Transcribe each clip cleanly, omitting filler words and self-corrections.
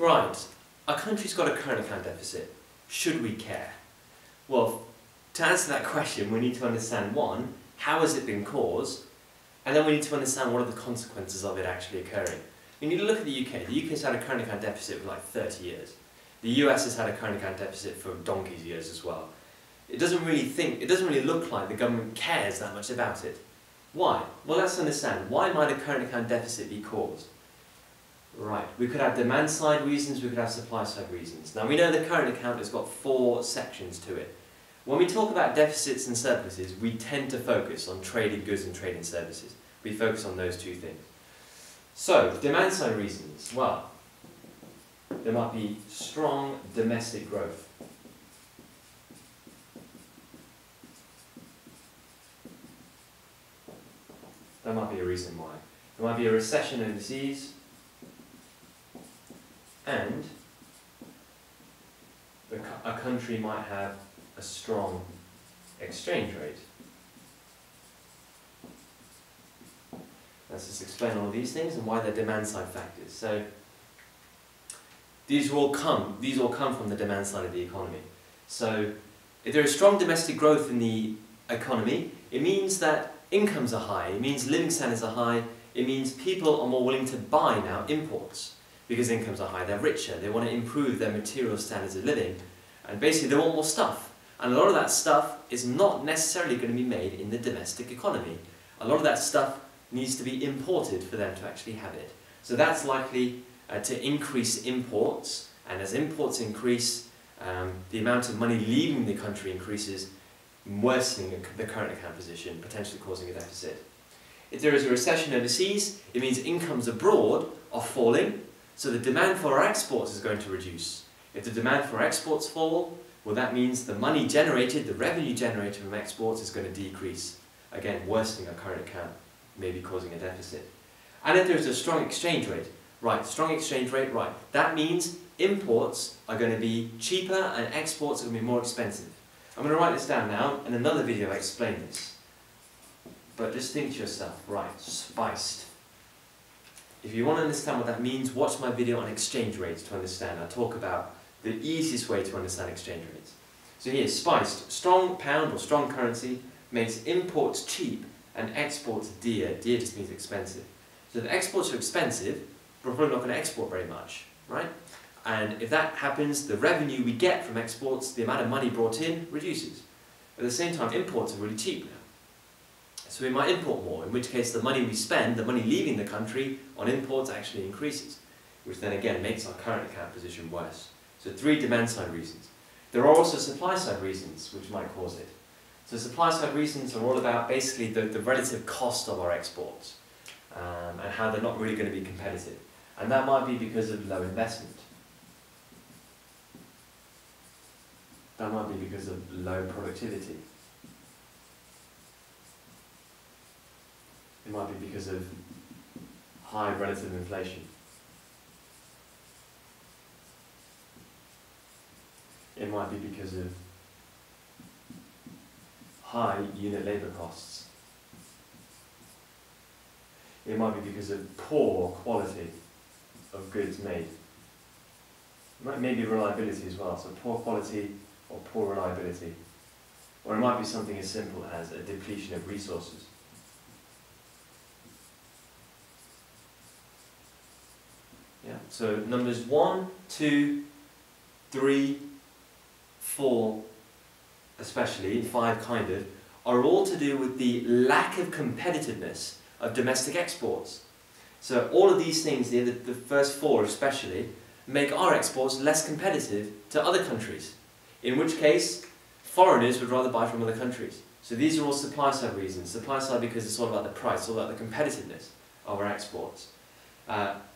Right, our country's got a current account deficit. Should we care? Well, to answer that question, we need to understand, one, how has it been caused? And then we need to understand what are the consequences of it actually occurring. You need to look at the UK. The UK's had a current account deficit for like 30 years. The US has had a current account deficit for donkey's years as well. It doesn't really look like the government cares that much about it. Why? Well, let's understand. Why might a current account deficit be caused? Right, we could have demand side reasons, we could have supply side reasons. Now we know the current account has got 4 sections to it. When we talk about deficits and surpluses, we tend to focus on trading goods and trading services. We focus on those two things. So, demand side reasons. Well, there might be strong domestic growth. That might be a reason why. There might be a recession overseas. And a country might have a strong exchange rate. Let's just explain all of these things and why they're demand side factors. So these all come from the demand side of the economy. So if there is strong domestic growth in the economy, it means that incomes are high, it means living standards are high, it means people are more willing to buy now imports. Because incomes are high, they're richer, they want to improve their material standards of living, and basically they want more stuff. And a lot of that stuff is not necessarily going to be made in the domestic economy. A lot of that stuff needs to be imported for them to actually have it. So that's likely to increase imports, and as imports increase, the amount of money leaving the country increases, worsening the current account position, potentially causing a deficit. If there is a recession overseas, it means incomes abroad are falling, so the demand for our exports is going to reduce. If the demand for exports fall, well, that means the money generated, the revenue generated from exports is going to decrease. Again, worsening our current account, maybe causing a deficit. And if there's a strong exchange rate, right, that means imports are going to be cheaper and exports are going to be more expensive. I'm going to write this down now, and in another video I explain this. But just think to yourself, right, spiced. If you want to understand what that means, watch my video on exchange rates to understand. I talk about the easiest way to understand exchange rates. So here, spiced. Strong pound or strong currency makes imports cheap and exports dear. Dear just means expensive. So if exports are expensive, we're probably not going to export very much, right? And if that happens, the revenue we get from exports, the amount of money brought in, reduces. At the same time, imports are really cheap now. So we might import more, in which case the money we spend, the money leaving the country on imports actually increases, which then again makes our current account position worse. So 3 demand side reasons. There are also supply side reasons which might cause it. So supply side reasons are all about basically the relative cost of our exports and how they're not really going to be competitive. And that might be because of low investment. That might be because of low productivity. It might be because of high relative inflation. It might be because of high unit labour costs. It might be because of poor quality of goods made. Maybe reliability as well, so poor quality or poor reliability. Or it might be something as simple as a depletion of resources. So numbers 1, 2, 3, 4, especially, 5 kind of, are all to do with the lack of competitiveness of domestic exports. So all of these things here, the first 4 especially, make our exports less competitive to other countries, in which case foreigners would rather buy from other countries. So these are all supply side reasons. Supply side because it's all about the price, all about the competitiveness of our exports.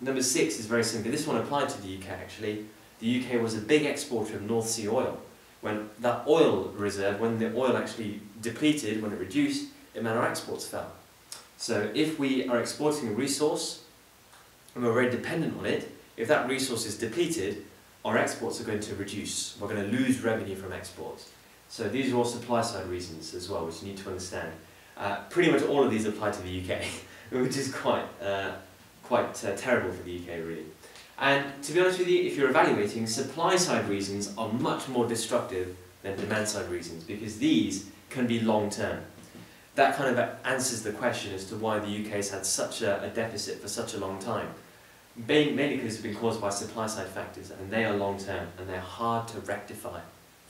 Number 6 is very simple. This one applied to the UK actually. The UK was a big exporter of North Sea oil. When that oil reserve, when the oil actually depleted, when it reduced, it meant our exports fell. So if we are exporting a resource and we're very dependent on it, if that resource is depleted, our exports are going to reduce. We're going to lose revenue from exports. So these are all supply side reasons as well, which you need to understand. Pretty much all of these apply to the UK, which is quite terrible for the UK really. And to be honest with you, if you're evaluating, supply-side reasons are much more destructive than demand-side reasons, because these can be long-term. That kind of answers the question as to why the UK's had such a deficit for such a long time. Mainly because it's been caused by supply-side factors, and they are long-term, and they're hard to rectify.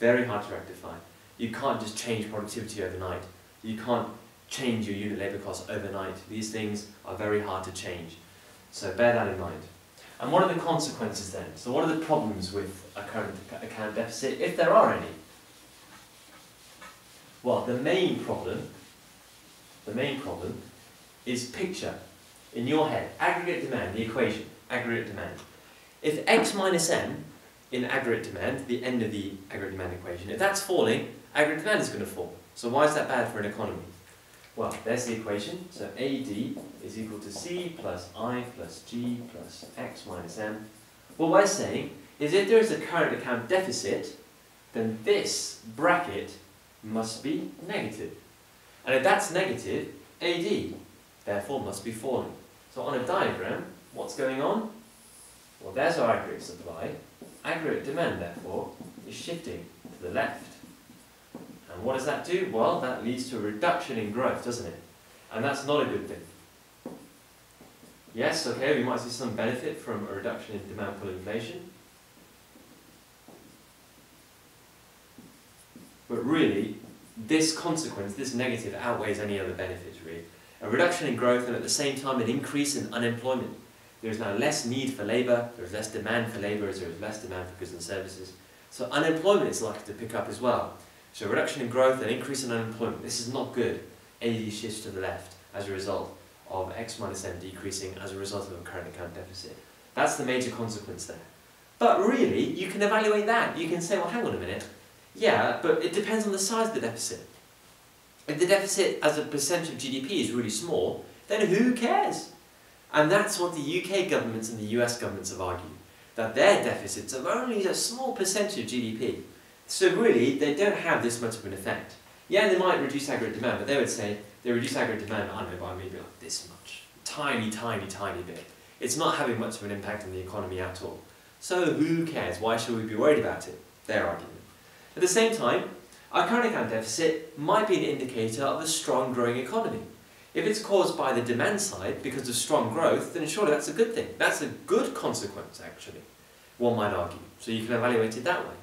Very hard to rectify. You can't just change productivity overnight. You can't change your unit labour costs overnight. These things are very hard to change. So bear that in mind. And what are the consequences then? So what are the problems with a current account deficit, if there are any? Well, the main problem is picture in your head. Aggregate demand, the equation, aggregate demand. If X minus M in aggregate demand, the end of the aggregate demand equation, if that's falling, aggregate demand is going to fall. So why is that bad for an economy? Well, there's the equation. So AD is equal to C plus I plus G plus X minus M. What we're saying is if there is a current account deficit, then this bracket must be negative. And if that's negative, AD therefore must be falling. So on a diagram, what's going on? Well, there's our aggregate supply. Aggregate demand, therefore, is shifting to the left. And what does that do? Well, that leads to a reduction in growth, doesn't it? And that's not a good thing. Yes, okay, we might see some benefit from a reduction in demand pull inflation. But really, this consequence, this negative, outweighs any other benefits, really. A reduction in growth and at the same time an increase in unemployment. There is now less need for labour, there is less demand for labour as there is less demand for goods and services. So unemployment is likely to pick up as well. So reduction in growth and increase in unemployment, this is not good. AD shifts to the left as a result of X minus M decreasing as a result of a current account deficit. That's the major consequence there. But really, you can evaluate that. You can say, well, hang on a minute. Yeah, but it depends on the size of the deficit. If the deficit as a percentage of GDP is really small, then who cares? And that's what the UK governments and the US governments have argued, that their deficits are only a small percentage of GDP. So really, they don't have this much of an effect. Yeah, they might reduce aggregate demand, but they would say they reduce aggregate demand, I don't know, by maybe like this much. Tiny, tiny, tiny bit. It's not having much of an impact on the economy at all. So who cares? Why should we be worried about it? Their argument. At the same time, our current account deficit might be an indicator of a strong growing economy. If it's caused by the demand side because of strong growth, then surely that's a good thing. That's a good consequence, actually, one might argue. So you can evaluate it that way.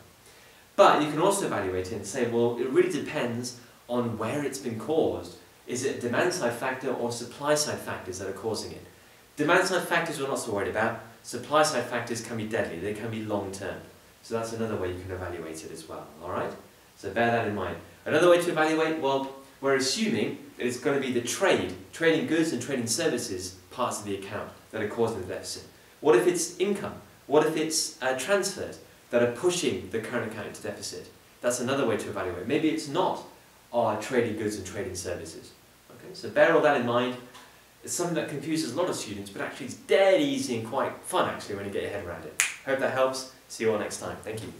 But you can also evaluate it and say, well, it really depends on where it's been caused. Is it a demand side factor or supply side factors that are causing it? Demand side factors we're not so worried about. Supply side factors can be deadly, they can be long term. So that's another way you can evaluate it as well, alright? So bear that in mind. Another way to evaluate, well, we're assuming that it's going to be the trading goods and trading services parts of the account that are causing the deficit. What if it's income? What if it's transfers that are pushing the current account into deficit? That's another way to evaluate. Maybe it's not our trading goods and trading services. Okay, so bear all that in mind. It's something that confuses a lot of students, but actually it's dead easy and quite fun actually when you get your head around it. Hope that helps. See you all next time. Thank you.